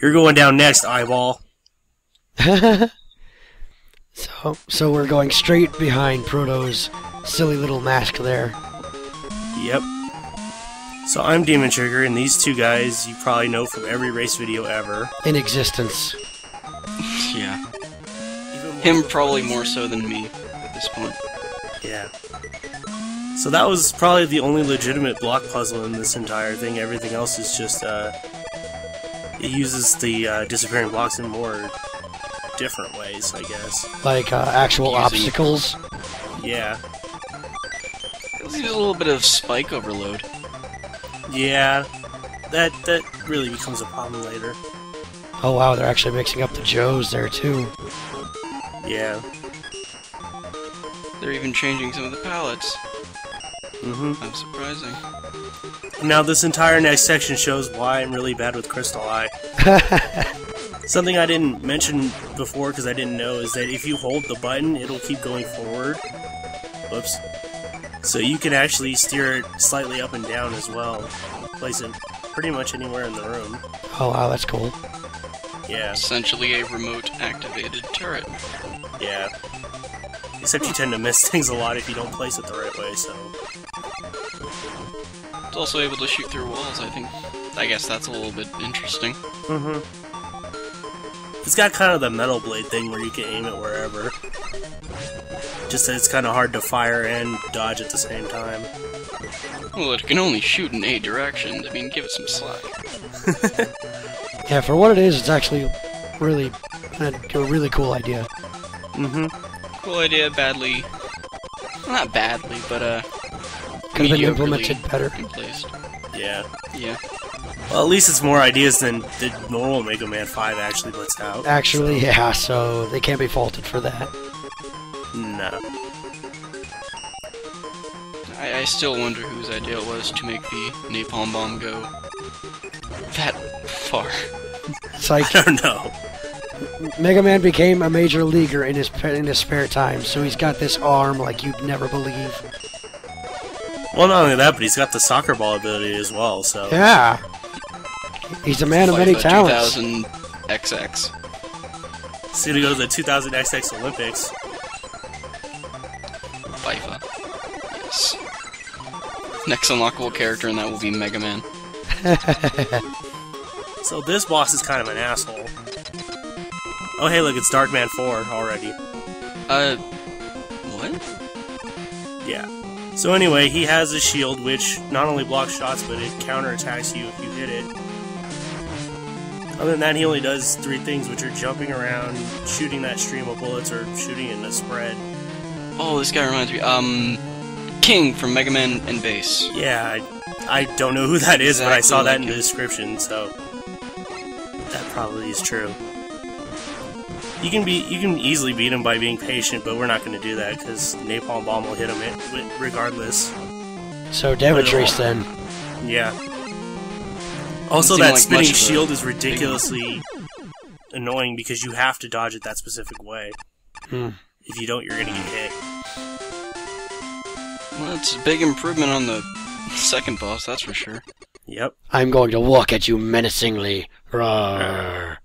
You're going down next, eyeball. So we're going straight behind Proto's silly little mask there. Yep. So I'm Demon Trigger, and these two guys you probably know from every race video ever. In existence. Yeah. Him probably more so than me at this point. Yeah. So that was probably the only legitimate block puzzle in this entire thing. Everything else is just, it uses the disappearing blocks in more different ways, I guess. Like actual obstacles? Yeah. It leaves a little bit of spike overload. Yeah. That really becomes a problem later. Oh wow, they're actually mixing up the Joes there too. Yeah. They're even changing some of the palettes. Mm-hmm. That's surprising. Now this entire next section shows why I'm really bad with Crystal Eye. Something I didn't mention before because I didn't know is that if you hold the button, it'll keep going forward. Whoops. So you can actually steer it slightly up and down as well. Place it pretty much anywhere in the room. Oh wow, that's cool. Yeah. Essentially a remote-activated turret. Yeah. Except you tend to miss things a lot if you don't place it the right way, so... It's also able to shoot through walls, I think. I guess that's a little bit interesting. Mm-hmm. It's got kind of the metal blade thing where you can aim it wherever. Just that it's kind of hard to fire and dodge at the same time. Well, it can only shoot in a direction. I mean, give it some slack. Yeah, for what it is, it's actually really a really cool idea. Mm-hmm. Cool idea, badly... Well, not badly, but, could have been implemented better. Yeah. Yeah. Well, at least it's more ideas than the normal Mega Man 5 actually puts out. Actually, so. Yeah, so they can't be faulted for that. No. I still wonder whose idea it was to make the Napalm Bomb go that far. It's like, I don't know. Mega Man became a major leaguer in his spare time, so he's got this arm like you'd never believe. Well, not only that, but he's got the soccer ball ability as well. So yeah, he's a man of many talents. 2000 XX. He's gonna go to the 2000 XX Olympics. FIFA. Yes. Next unlockable character, and that will be Mega Man. So this boss is kind of an asshole. Oh hey, look, it's Dark Man 4 already. What? Yeah. So anyway, he has a shield which not only blocks shots, but it counterattacks you if you hit it. Other than that, he only does three things, which are jumping around, shooting that stream of bullets, or shooting in a spread. Oh, this guy reminds me, King from Mega Man and Base. Yeah, I don't know who that is, exactly, but I saw that in the description, so that probably is true. You can easily beat him by being patient, but we're not going to do that because Napalm Bomb will hit him regardless. So damage race then. Yeah. Also, that spinning shield is ridiculously annoying because you have to dodge it that specific way. Hmm. If you don't, you're going to get hit. Well, it's a big improvement on the second boss, that's for sure. Yep. I'm going to walk at you menacingly. Roar.